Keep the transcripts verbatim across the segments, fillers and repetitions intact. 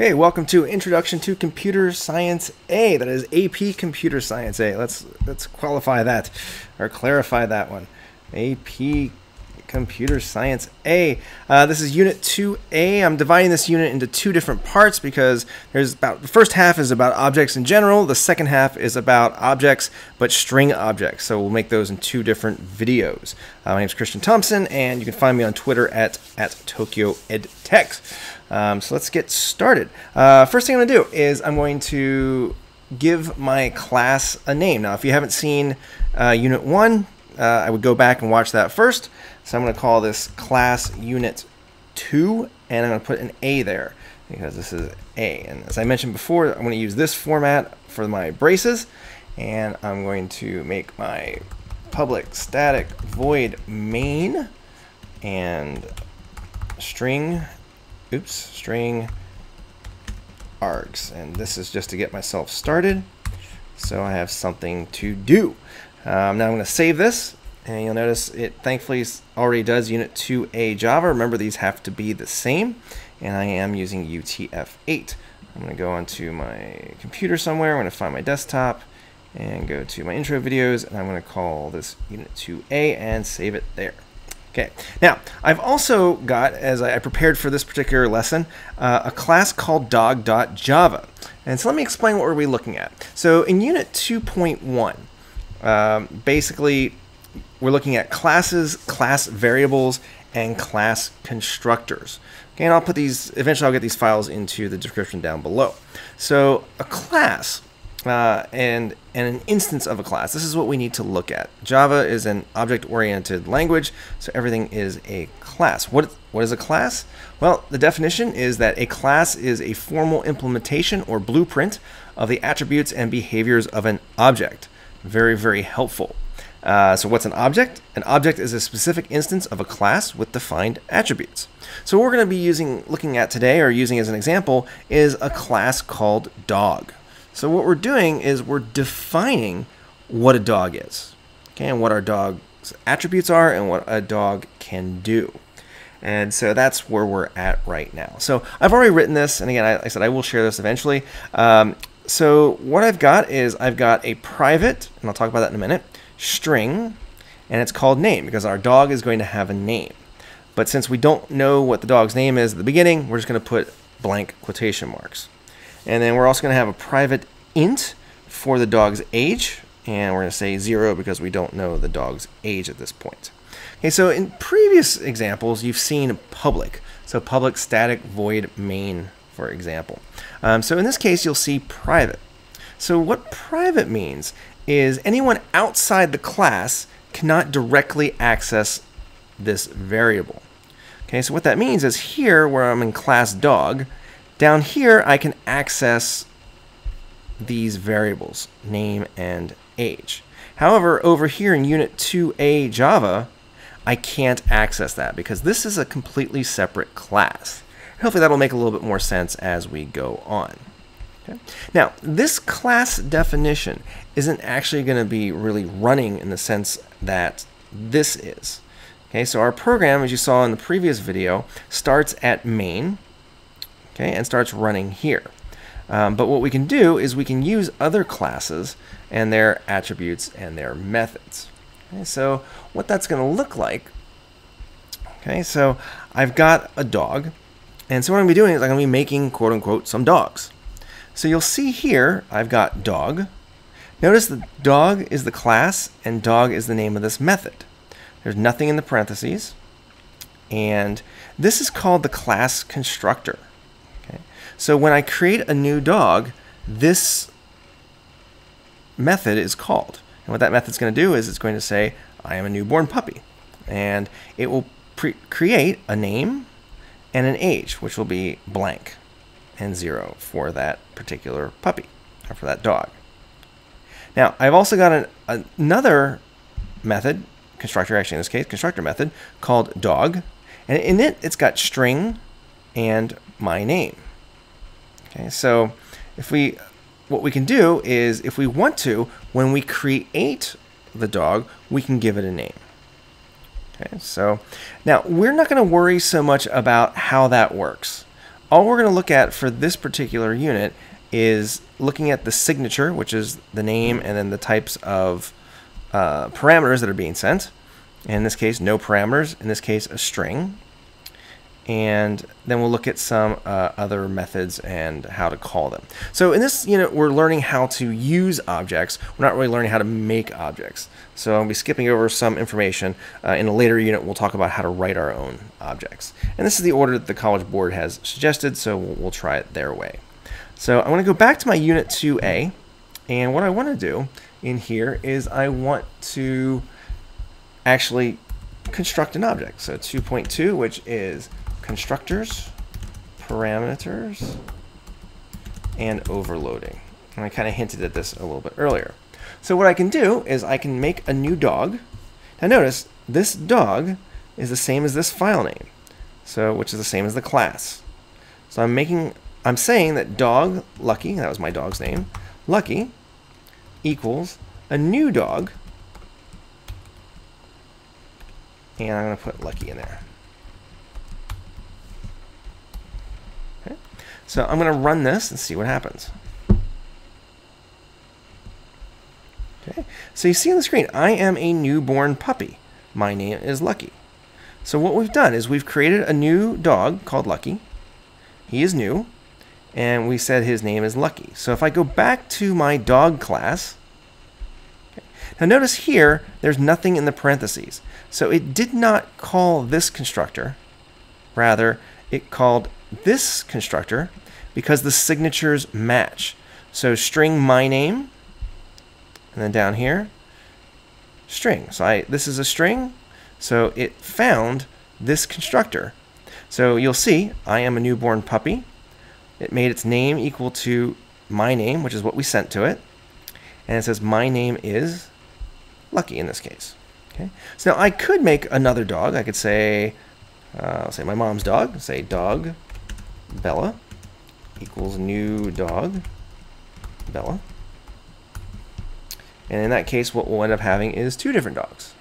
Okay, welcome to Introduction to Computer Science A. That is A P Computer Science A. Let's let's qualify that or clarify that one. A P Computer Science A. Uh, this is Unit two A. I'm dividing this unit into two different parts because there's about the first half is about objects in general. The second half is about objects, but string objects. So we'll make those in two different videos. Uh, my name is Christian Thompson, and you can find me on Twitter at at Tokyo EdTech. Um, so let's get started. Uh, first thing I'm going to do is I'm going to give my class a name. Now, if you haven't seen uh, Unit one, uh, I would go back and watch that first. So I'm going to call this class Unit two, and I'm going to put an A there because this is A. And as I mentioned before, I'm going to use this format for my braces, and I'm going to make my public static void main and string. Oops, string args. And this is just to get myself started, so I have something to do. Um, now I'm going to save this, and you'll notice it thankfully already does Unit two A Java. Remember, these have to be the same, and I am using U T F eight. I'm going to go onto my computer somewhere. I'm going to find my desktop and go to my intro videos, and I'm going to call this Unit two A and save it there. Okay, now I've also got, as I prepared for this particular lesson, uh, a class called dog.java. And so let me explain what we're looking at. So in Unit two point one, um, basically we're looking at classes, class variables, and class constructors. Okay, and I'll put these, eventually I'll get these files into the description down below. So a class uh, and and an instance of a class. This is what we need to look at. Java is an object-oriented language, so everything is a class. What, what is a class? Well, the definition is that a class is a formal implementation or blueprint of the attributes and behaviors of an object. Very, very helpful. Uh, so what's an object? An object is a specific instance of a class with defined attributes. So what we're going to be using, looking at today, or using as an example, is a class called dog. So what we're doing is we're defining what a dog is, okay, and what our dog's attributes are and what a dog can do. And so that's where we're at right now. So I've already written this, and again, I, like I said, I will share this eventually. Um, so what I've got is I've got a private, and I'll talk about that in a minute, string, and it's called name because our dog is going to have a name. But since we don't know what the dog's name is at the beginning, we're just going to put blank quotation marks. And then we're also going to have a private int for the dog's age. And we're going to say zero because we don't know the dog's age at this point. Okay, so in previous examples, you've seen public. So public static void main, for example. Um, so in this case, you'll see private. So what private means is anyone outside the class cannot directly access this variable. Okay, so what that means is here, where I'm in class dog, down here, I can access these variables, name and age. However, over here in Unit two A Java, I can't access that because this is a completely separate class. Hopefully that'll make a little bit more sense as we go on. Okay? Now, this class definition isn't actually going to be really running in the sense that this is. Okay, so our program, as you saw in the previous video, starts at main. Okay, and starts running here. Um, but what we can do is we can use other classes and their attributes and their methods. Okay, so what that's going to look like, okay, so I've got a dog, and so what I'm going to be doing is I'm going to be making, quote unquote, some dogs. So you'll see here I've got dog. Notice the dog is the class and dog is the name of this method. There's nothing in the parentheses, and this is called the class constructor. So when I create a new dog, this method is called. And what that method's going to do is it's going to say, I am a newborn puppy. And it will pre create a name and an age, which will be blank and zero for that particular puppy, or for that dog. Now, I've also got an, another method, constructor actually in this case, constructor method, called dog. And in it, it's got string and my name. Okay, so if we, what we can do is if we want to, when we create the dog, we can give it a name. Okay, so now we're not going to worry so much about how that works. all we're going to look at for this particular unit is looking at the signature, which is the name and then the types of uh, parameters that are being sent. In this case, no parameters. In this case, a string. And then we'll look at some uh, other methods and how to call them. So in this unit, we're learning how to use objects. We're not really learning how to make objects. So I'll be skipping over some information. Uh, in a later unit, we'll talk about how to write our own objects. And this is the order that the College Board has suggested, so we'll, we'll try it their way. So I want to go back to my Unit two A. And what I want to do in here is I want to actually construct an object. So two point two, which is constructors, parameters, and overloading. And I kind of hinted at this a little bit earlier. So what I can do is I can make a new dog. Now notice this dog is the same as this file name, so which is the same as the class. So I'm making, I'm saying that dog Lucky, that was my dog's name, Lucky equals a new dog, and I'm going to put Lucky in there. So I'm going to run this and see what happens. Okay. So you see on the screen, I am a newborn puppy. My name is Lucky. So what we've done is we've created a new dog called Lucky. He is new, and we said his name is Lucky. So if I go back to my dog class, okay, now notice here there's nothing in the parentheses. So it did not call this constructor. Rather, it called this constructor because the signatures match. So string my name, and then down here, string. So I, this is a string, so it found this constructor. So you'll see, I am a newborn puppy. It made its name equal to my name, which is what we sent to it. And it says my name is Lucky in this case. Okay. So now I could make another dog. I could say, uh, I'll say my mom's dog, say dog Bella equals new dog Bella, and in that case what we'll end up having is two different dogs.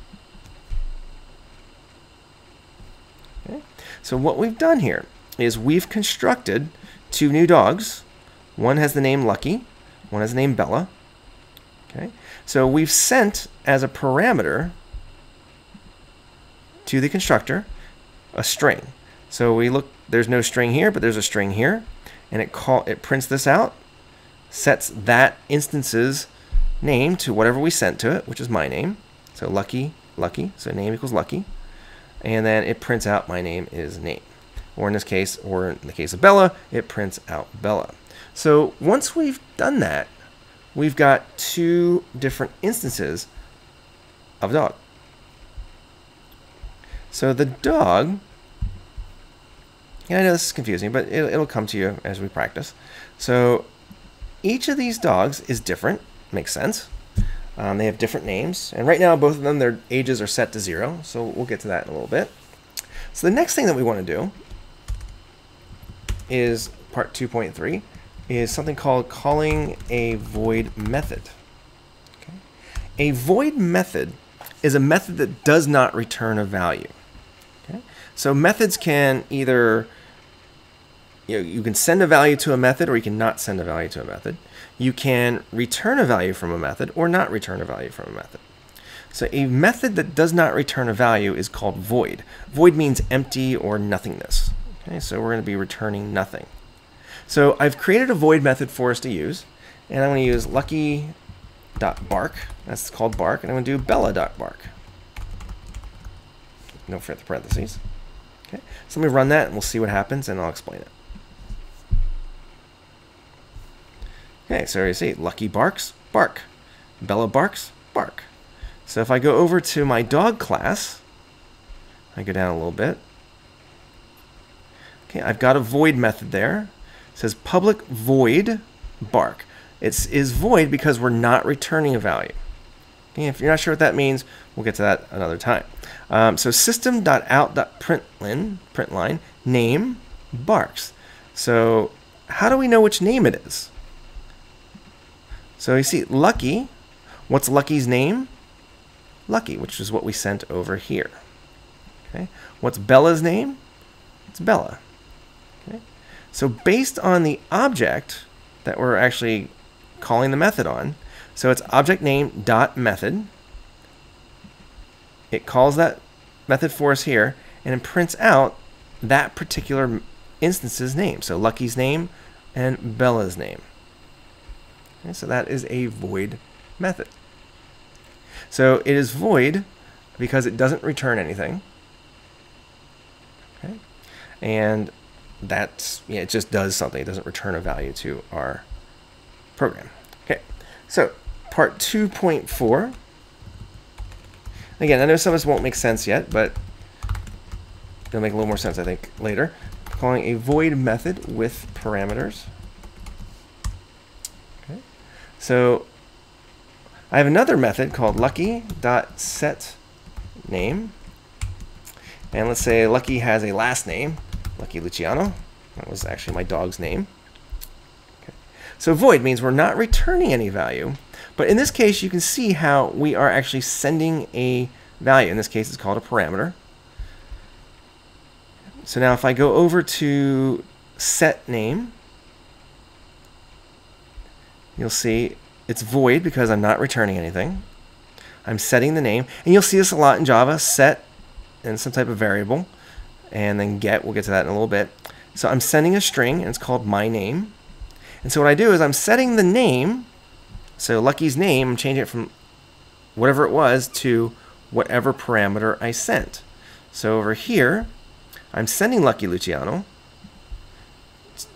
Okay. So what we've done here is we've constructed two new dogs. One has the name Lucky, one has the name Bella. Okay. So we've sent as a parameter to the constructor a string. So we look, there's no string here, but there's a string here, and it call it prints this out, sets that instance's name to whatever we sent to it, which is my name. So Lucky, Lucky, so name equals Lucky, and then it prints out my name is name. Or in this case, or in the case of Bella, it prints out Bella. So once we've done that, we've got two different instances of dog. So the dog, yeah, I know this is confusing, but it'll, it'll come to you as we practice. So each of these dogs is different. Makes sense. Um, they have different names. And right now, both of them, their ages are set to zero. So we'll get to that in a little bit. So the next thing that we want to do is part two point three, is something called calling a void method. Okay. A void method is a method that does not return a value. Okay. So methods can either, you know, you can send a value to a method, or you can not send a value to a method. You can return a value from a method or not return a value from a method. So a method that does not return a value is called void. Void means empty or nothingness. Okay, so we're going to be returning nothing. So I've created a void method for us to use, and I'm going to use lucky dot bark. That's called bark, and I'm going to do bella dot bark. No further parentheses. Okay, so let me run that, and we'll see what happens, and I'll explain it. Okay, so you see, Lucky barks, bark. Bella barks, bark. So if I go over to my dog class, I go down a little bit. Okay, I've got a void method there. It says public void bark. It is void because we're not returning a value. Okay, if you're not sure what that means, we'll get to that another time. Um, so system dot out dot println, println, name barks. So how do we know which name it is? So you see Lucky, what's Lucky's name? Lucky, which is what we sent over here. Okay. What's Bella's name? It's Bella. Okay. So based on the object that we're actually calling the method on, so it's object name dot method. It calls that method for us here, and it prints out that particular instance's name. So Lucky's name and Bella's name. Okay, so that is a void method. So it is void because it doesn't return anything. Okay, and that's, yeah, it just does something. It doesn't return a value to our program. Okay, so part two point four. Again, I know some of this won't make sense yet, but it'll make a little more sense, I think, later. Calling a void method with parameters. Okay. So I have another method called lucky.setName. And let's say Lucky has a last name, Lucky Luciano. That was actually my dog's name. Okay. So void means we're not returning any value. But in this case, you can see how we are actually sending a value. In this case, it's called a parameter. So now if I go over to set name, you'll see it's void because I'm not returning anything. I'm setting the name. And you'll see this a lot in Java, set and some type of variable. And then get, we'll get to that in a little bit. So I'm sending a string, and it's called my name. And so what I do is I'm setting the name. So Lucky's name, I'm changing it from whatever it was to whatever parameter I sent. So over here, I'm sending Lucky Luciano.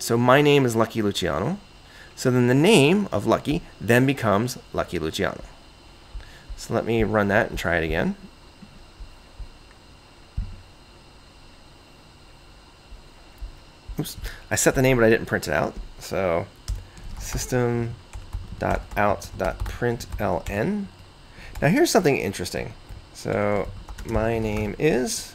So my name is Lucky Luciano. So then the name of Lucky then becomes Lucky Luciano. So let me run that and try it again. Oops, I set the name, but I didn't print it out. So system dot out dot println. Now here's something interesting. So my name is,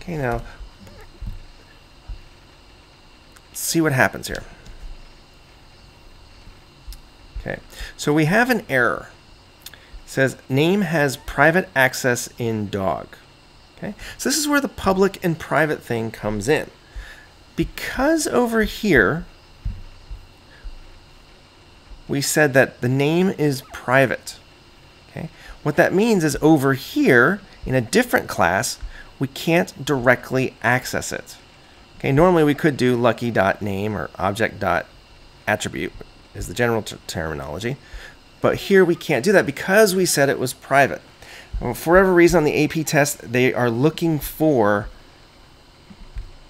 okay, now let's see what happens here. Okay, so we have an error. It says name has private access in dog. Okay, so this is where the public and private thing comes in. Because over here we said that the name is private. Okay, what that means is over here in a different class, we can't directly access it. Okay, normally we could do lucky.name or object.attribute is the general terminology, but here we can't do that because we said it was private. Well, for whatever reason on the A P test, they are looking for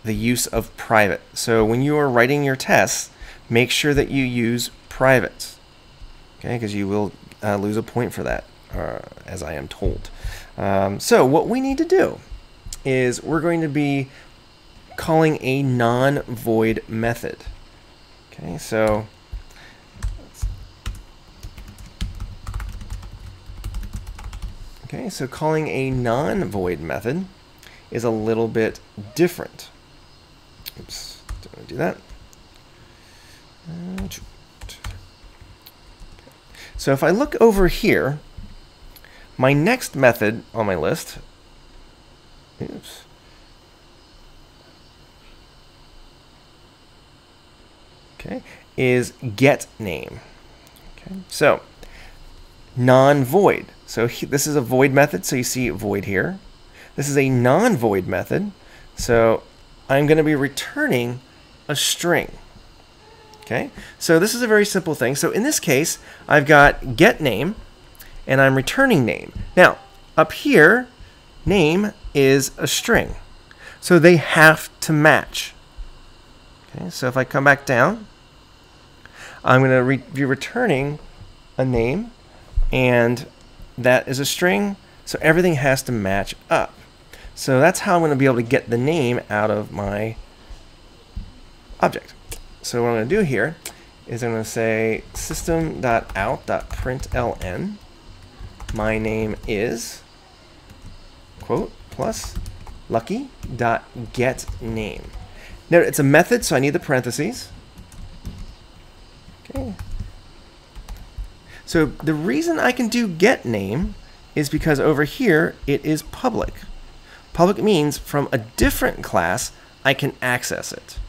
the use of private. So when you are writing your tests, make sure that you use private, okay, because you will uh, lose a point for that, uh, as I am told. Um, so what we need to do is we're going to be calling a non-void method. Okay, so okay, so calling a non-void method is a little bit different. Oops, don't want to do that. So if I look over here, my next method on my list. Oops. Okay, is get name. Okay, so non-void. So he, this is a void method, so you see void here. This is a non-void method, so I'm going to be returning a string. Okay, so this is a very simple thing. So in this case, I've got get name, and I'm returning name. Now up here, name is a string, so they have to match. Okay, so if I come back down, I'm going to re be returning a name, and that is a string, so everything has to match up. So that's how I'm going to be able to get the name out of my object. So what I'm going to do here is I'm going to say system.out.println, my name is, quote, plus lucky.getName. Now it's a method, so I need the parentheses. Okay. So the reason I can do get name is because over here it is public. Public means from a different class I can access it.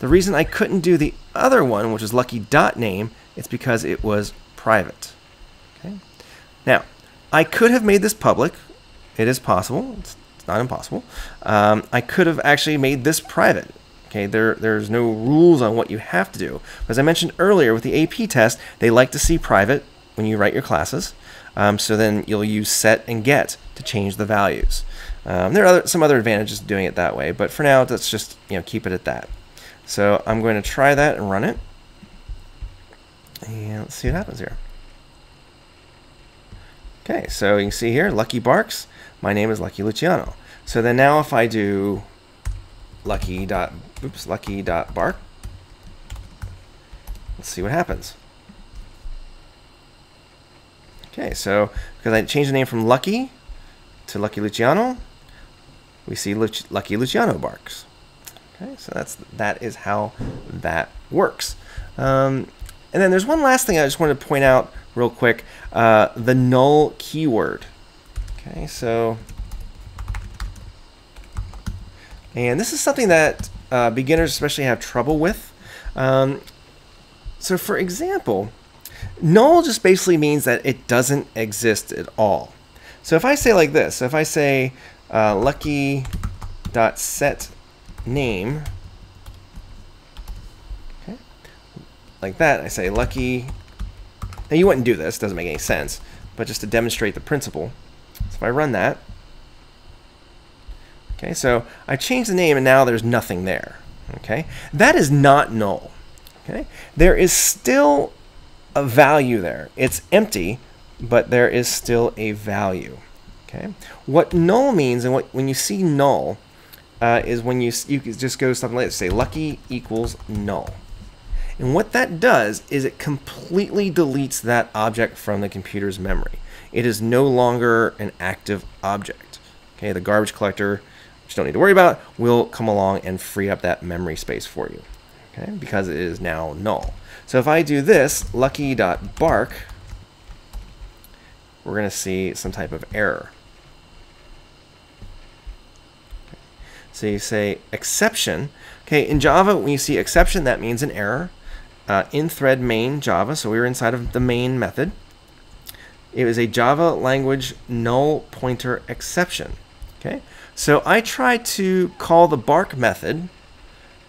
The reason I couldn't do the other one, which is lucky.name, it's because it was private. Okay? Now, I could have made this public. It is possible. It's not impossible. Um, I could have actually made this private. Okay, there, there's no rules on what you have to do. As I mentioned earlier with the A P test, they like to see private when you write your classes. Um, so then you'll use set and get to change the values. Um, there are other, some other advantages to doing it that way, but for now, let's just you know keep it at that. So I'm going to try that and run it. And let's see what happens here. Okay, so you can see here, Lucky Barks. My name is Lucky Luciano. So then now if I do Lucky dot, oops, Lucky dot bark. Let's see what happens. Okay, so because I changed the name from Lucky to Lucky Luciano, we see Luch Lucky Luciano barks. Okay, so that's that is how that works. Um, and then there's one last thing I just wanted to point out real quick: uh, the null keyword. Okay, so. And this is something that uh, beginners especially have trouble with. Um, so for example, null just basically means that it doesn't exist at all. So if I say like this, so if I say uh, lucky.setName, okay, like that, I say lucky. Now you wouldn't do this, doesn't make any sense, but just to demonstrate the principle. So if I run that, okay, so I changed the name and now there's nothing there. Okay, that is not null. Okay, there is still a value there. It's empty, but there is still a value. Okay, what null means, and what when you see null, uh, is when you you just go something like this, say lucky equals null, and what that does is it completely deletes that object from the computer's memory. It is no longer an active object. Okay, the garbage collector, which you don't need to worry about, will come along and free up that memory space for you, okay? Because it is now null. So if I do this, lucky.bark, we're gonna see some type of error. Okay. So you say exception. Okay, in Java, when you see exception, that means an error. Uh, in thread main Java, so we were inside of the main method. It was a Java language null pointer exception, okay? So I try to call the bark method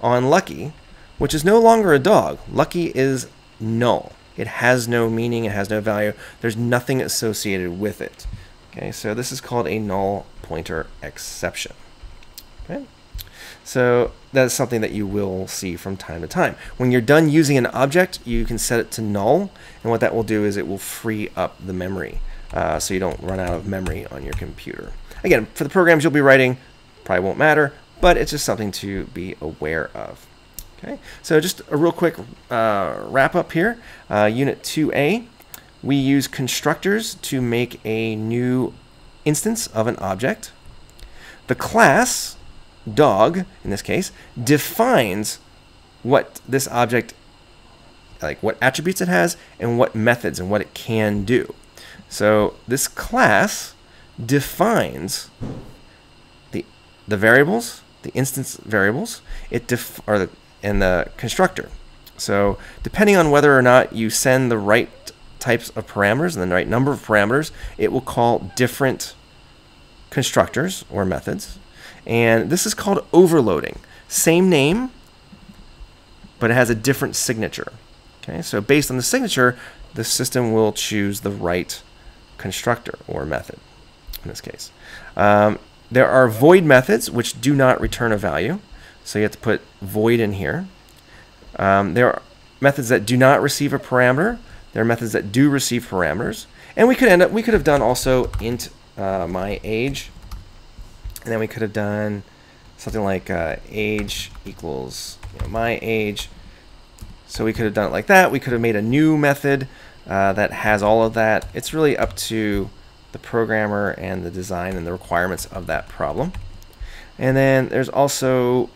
on Lucky, which is no longer a dog. Lucky is null. It has no meaning. It has no value. There's nothing associated with it. Okay, so this is called a null pointer exception. Okay, so that's something that you will see from time to time. When you're done using an object, you can set it to null, and what that will do is it will free up the memory, uh, so you don't run out of memory on your computer. Again, for the programs you'll be writing, probably won't matter, but it's just something to be aware of. Okay, so just a real quick uh, wrap up here. Uh, Unit two A, we use constructors to make a new instance of an object. The class, dog in this case, defines what this object, like what attributes it has and what methods and what it can do. So this class defines the the variables, the instance variables, it def or the and the constructor. So depending on whether or not you send the right types of parameters and the right number of parameters, it will call different constructors or methods. And this is called overloading. Same name, but it has a different signature. Okay, so based on the signature, the system will choose the right constructor or method. In this case, um, there are void methods which do not return a value, so you have to put void in here. Um, there are methods that do not receive a parameter. There are methods that do receive parameters, and we could end up we could have done also int uh, my age, and then we could have done something like uh, age equals you know, my age. So we could have done it like that. We could have made a new method uh, that has all of that. It's really up to the programmer and the design and the requirements of that problem. And then there's also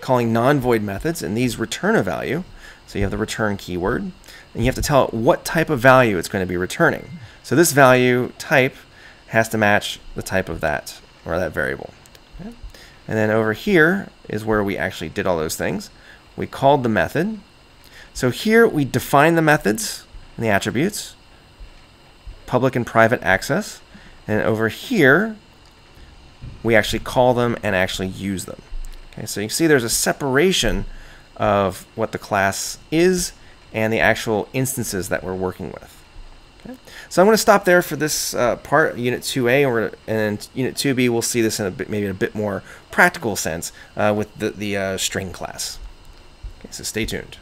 calling non-void methods, and these return a value. So you have the return keyword, and you have to tell it what type of value it's going to be returning. So this value type has to match the type of that, or that variable. Okay. And then over here is where we actually did all those things. We called the method. So here we define the methods and the attributes, public and private access. And over here, we actually call them and actually use them. Okay, so you can see there's a separation of what the class is and the actual instances that we're working with. Okay. So I'm going to stop there for this uh, part, Unit two A, or, and Unit two B, we'll see this in a bit, maybe in a bit more practical sense uh, with the, the uh, string class. Okay, so stay tuned.